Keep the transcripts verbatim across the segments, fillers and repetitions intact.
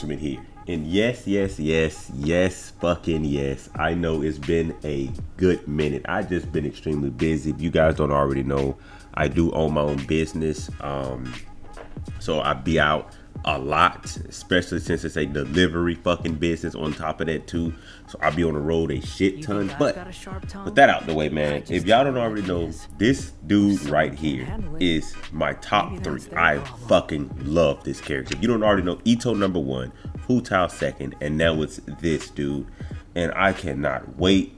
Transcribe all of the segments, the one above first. instrument here. And yes, yes, yes, yes, fucking yes. I know it's been a good minute. I just been extremely busy. If you guys don't already know, I do own my own business. Um, so I be out a lot, especially since it's a delivery fucking business on top of that too. So I'll be on the road a shit ton. But with that out the way, man, if y'all don't already know, this dude right here is my top three. I fucking love this character. If you don't already know, Ito number one, Hu Tao second, and now it's this dude. And I cannot wait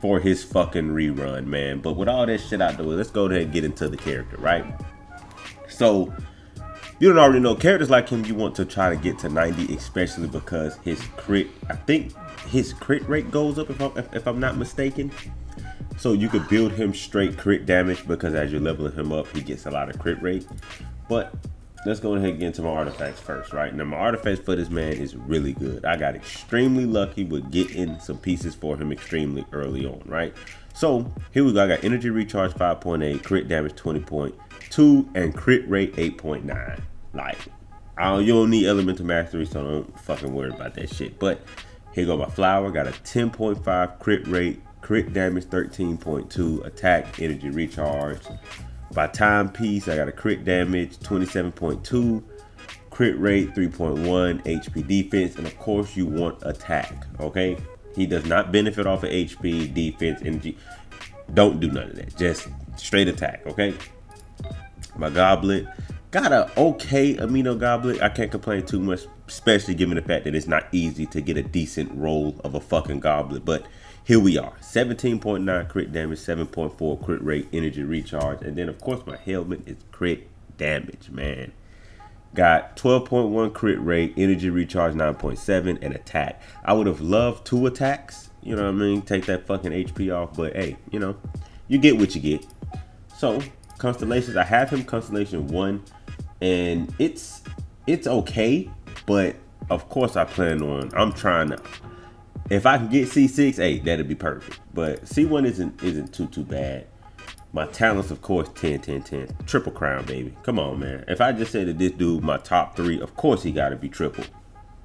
for his fucking rerun, man. But with all that shit out the way, let's go ahead and get into the character, right? So you don't already know, characters like him, you want to try to get to ninety, especially because his crit, I think his crit rate goes up, if I'm, if, if I'm not mistaken. So you could build him straight crit damage, because as you're leveling him up, he gets a lot of crit rate. But let's go ahead and get into my artifacts first, right? Now, my artifacts for this man is really good. I got extremely lucky with getting some pieces for him extremely early on, right? So here we go. I got energy recharge five point eight, crit damage twenty point two, and crit rate eight point nine. Like, I don't, you don't need elemental mastery, so don't fucking worry about that shit. But here go my flower. Got a ten point five crit rate, crit damage thirteen point two, attack, energy recharge. By timepiece, I got a crit damage twenty-seven point two, crit rate three point one, H P defense, and of course you want attack. Okay, he does not benefit off of H P, defense, energy. Don't do none of that. Just straight attack. Okay. My goblet. Got a okay amino goblet. I can't complain too much, especially given the fact that it's not easy to get a decent roll of a fucking goblet. But here we are, seventeen point nine crit damage, seven point four crit rate, energy recharge. And then of course my helmet is crit damage, man. Got twelve point one crit rate, energy recharge nine point seven, and attack. I would have loved two attacks, you know what I mean? Take that fucking H P off, but hey, you know, you get what you get. So constellations, I have him constellation one. And it's it's okay, but of course I plan on, I'm trying to, if I can get C six, hey, that'd be perfect. But C one isn't isn't too too bad. My talents, of course, ten, ten, ten. Triple crown, baby. Come on, man. If I just say that this dude, my top three, of course he gotta be triple.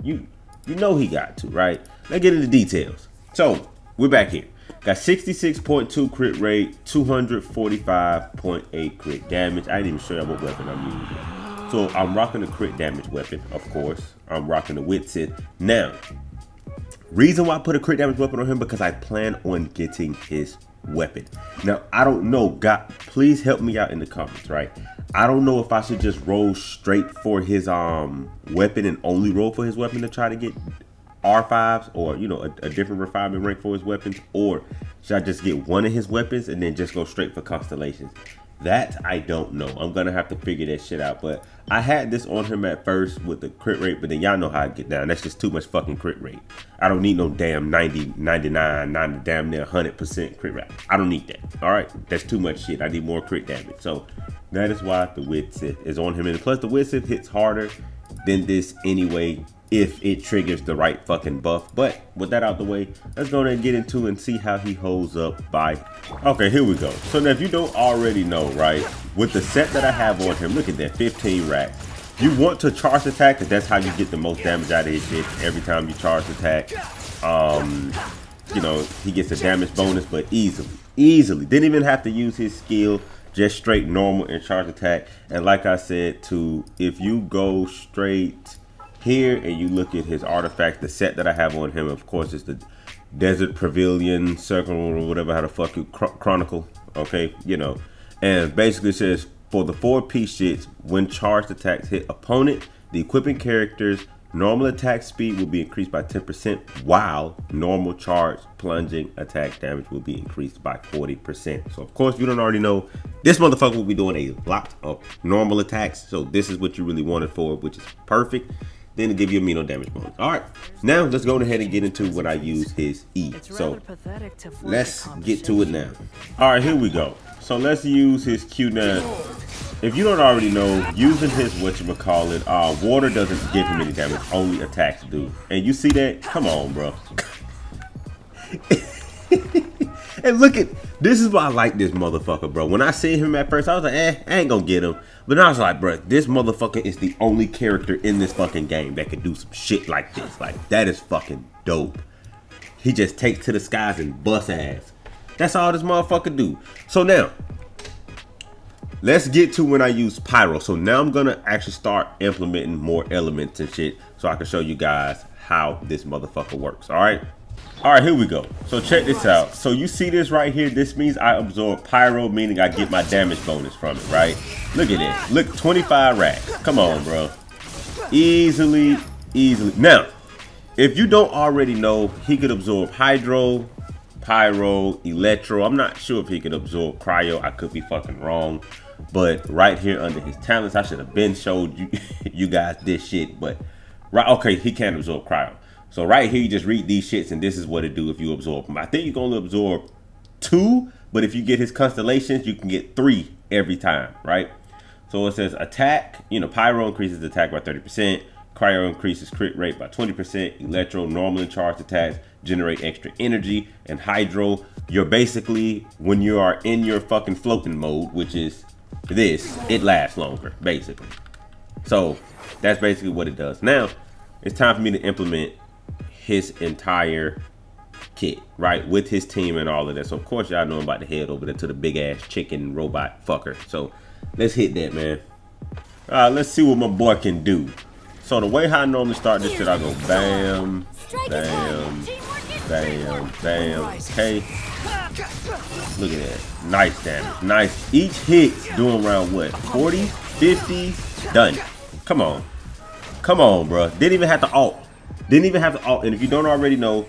You you know he got to, right? Let's get into details. So we're back here. Got sixty-six point two crit rate, two forty-five point eight crit damage. I didn't even show you what weapon I'm using. So I'm rocking a crit damage weapon, of course. I'm rocking the Widsith. Now, reason why I put a crit damage weapon on him, because I plan on getting his weapon. Now, I don't know, God, please help me out in the comments, right? I don't know if I should just roll straight for his um weapon and only roll for his weapon to try to get R fives, or, you know, a, a different refinement rank for his weapons, or should I just get one of his weapons and then just go straight for constellations? That I don't know. I'm gonna have to figure that shit out. But I had this on him at first with the crit rate, but then y'all know how I get down. That's just too much fucking crit rate. I don't need no damn ninety, ninety-nine, ninety, damn near one hundred percent crit rate. I don't need that. All right, that's too much shit. I need more crit damage. So that is why the Widsith is on him. And plus the Widsith hits harder than this anyway, if it triggers the right fucking buff. But with that out the way, let's go ahead and get into and see how he holds up by. Okay, here we go. So now if you don't already know, right, with the set that I have on him, look at that, fifteen racks. You want to charge attack, because that's how you get the most damage out of his shit. Every time you charge attack, um, you know, he gets a damage bonus, but easily, easily. Didn't even have to use his skill, just straight normal and charge attack. And like I said too, if you go straight here and you look at his artifact, the set that I have on him, of course, is the Desert Pavilion Circle, or whatever, how the fuck you chronicle, okay, you know, and basically says for the four piece shits, when charged attacks hit opponent, the equipping character's normal attack speed will be increased by ten percent, while normal charge plunging attack damage will be increased by forty percent. So of course, if you don't already know, this motherfucker will be doing a lot of normal attacks, so this is what you really wanted for, which is perfect. Then to give you amino damage bonus. All right, now let's go ahead and get into what I use his E. So let's get to it now. All right, here we go. So let's use his Q now. If you don't already know, using his whatchamacallit, uh, water doesn't give him any damage, only attacks do. And you see that? Come on, bro. And look at, This is why I like this motherfucker, bro. When I seen him at first, I was like, eh, I ain't gonna get him. But then I was like, bro, this motherfucker is the only character in this fucking game that can do some shit like this. Like, that is fucking dope. He just takes to the skies and busts ass. That's all this motherfucker do. So now, let's get to when I use Pyro. So now I'm gonna actually start implementing more elements and shit so I can show you guys how this motherfucker works, all right? All right, here we go. So check this out. So you see this right here? This means I absorb Pyro, meaning I get my damage bonus from it, right? Look at this. Look, twenty-five racks. Come on, bro. Easily, easily. Now, if you don't already know, he could absorb Hydro, Pyro, Electro. I'm not sure if he could absorb Cryo. I could be fucking wrong. But right here under his talents, I should have been showed you, you guys this shit. But, right, okay, he can absorb Cryo. So right here, you just read these shits, and this is what it do if you absorb them. I think you can only absorb two, but if you get his constellations, you can get three every time, right? So it says attack, you know, Pyro increases attack by thirty percent, Cryo increases crit rate by twenty percent, Electro, normally charged attacks generate extra energy, and Hydro, you're basically, when you are in your fucking floating mode, which is this, it lasts longer, basically. So that's basically what it does. Now, it's time for me to implement his entire kit, right, with his team and all of that. So of course y'all know I'm about to head over there to the big ass chicken robot fucker. So let's hit that, man. All right, let's see what my boy can do. So the way how I normally start this shit, I go bam, bam, bam, bam. Okay, look at that, nice damage, nice. Each hit's doing around what, forty, fifty, done. Come on, come on, bro. Didn't even have to ult. Didn't even have the ult, and if you don't already know,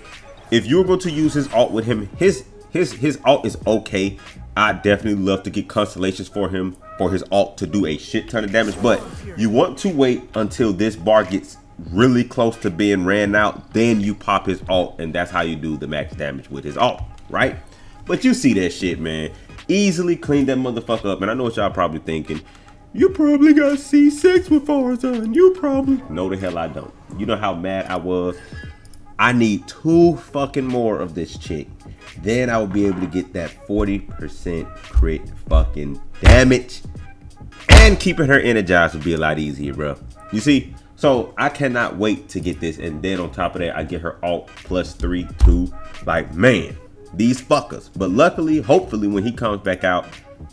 if you're going to use his ult with him, his his his ult is okay. I definitely love to get constellations for him, for his ult to do a shit ton of damage, but you want to wait until this bar gets really close to being ran out, then you pop his ult, and that's how you do the max damage with his ult, right? But you see that shit, man. Easily clean that motherfucker up, and I know what y'all probably thinking. You probably got C six with Farza, and you probably... No, the hell I don't. You know how mad I was? I need two fucking more of this chick. Then I will be able to get that forty percent crit fucking damage. And keeping her energized would be a lot easier, bro. You see? So, I cannot wait to get this. And then on top of that, I get her alt plus three, two. Like, man, these fuckers. But luckily, hopefully, when he comes back out,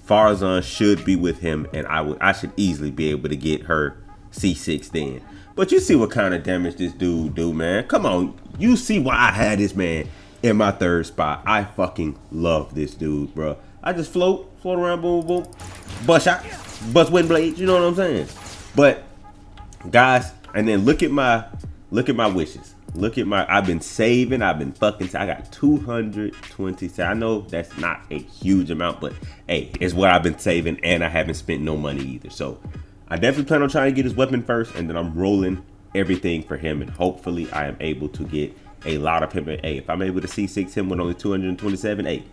Farzan should be with him, and I would I should easily be able to get her C six then. But you see what kind of damage this dude do, man. Come on, you see why I had this man in my third spot. I fucking love this dude, bro. I just float, float around, boom, boom, bust shot, bust wind blades. You know what I'm saying? But guys, and then look at my look at my wishes. Look at my, I've been saving, I've been fucking, I got two hundred twenty, I know that's not a huge amount, but hey, it's what I've been saving, and I haven't spent no money either. So I definitely plan on trying to get his weapon first, and then I'm rolling everything for him, and hopefully I am able to get a lot of him. Hey, if I'm able to C six him with only two hundred twenty-seven, hey,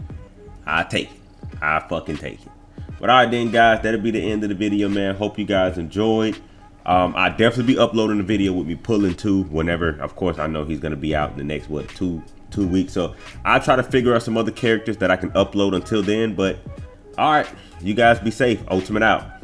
I take it, I fucking take it. But all right then, guys, that'll be the end of the video, man. Hope you guys enjoyed. Um, I definitely be uploading the video with me pulling two whenever, of course, I know he's going to be out in the next, what, two, two weeks. So I try to figure out some other characters that I can upload until then. But all right, you guys be safe. Ultimate out.